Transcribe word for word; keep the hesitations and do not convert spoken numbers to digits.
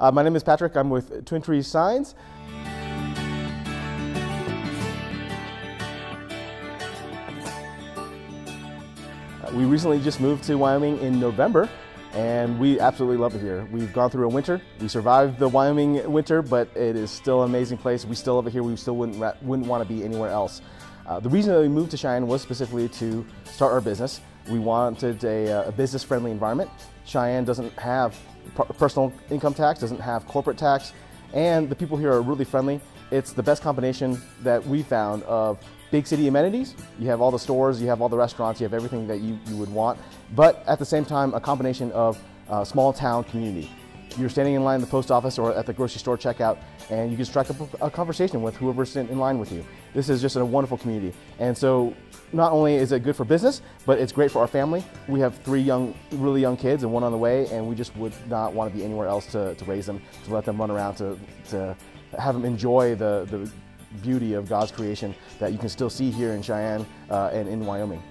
Uh, my name is Patrick. I'm with Twin Trees Signs. Uh, we recently just moved to Wyoming in November, and we absolutely love it here. We've gone through a winter. We survived the Wyoming winter, but it is still an amazing place. We still love it here. We still wouldn't, wouldn't want to be anywhere else. Uh, the reason that we moved to Cheyenne was specifically to start our business. We wanted a, a business-friendly environment. Cheyenne doesn't have personal income tax, doesn't have corporate tax, and the people here are really friendly. It's the best combination that we found of big city amenities. You have all the stores, you have all the restaurants, you have everything that you, you would want, but at the same time, a combination of uh, small town community. You're standing in line at the post office or at the grocery store checkout, and you can strike up a, a conversation with whoever's in line with you. This is just a wonderful community. And so not only is it good for business, but it's great for our family. We have three young, really young kids and one on the way, and we just would not want to be anywhere else to, to raise them, to let them run around, to, to have them enjoy the, the beauty of God's creation that you can still see here in Cheyenne uh, and in Wyoming.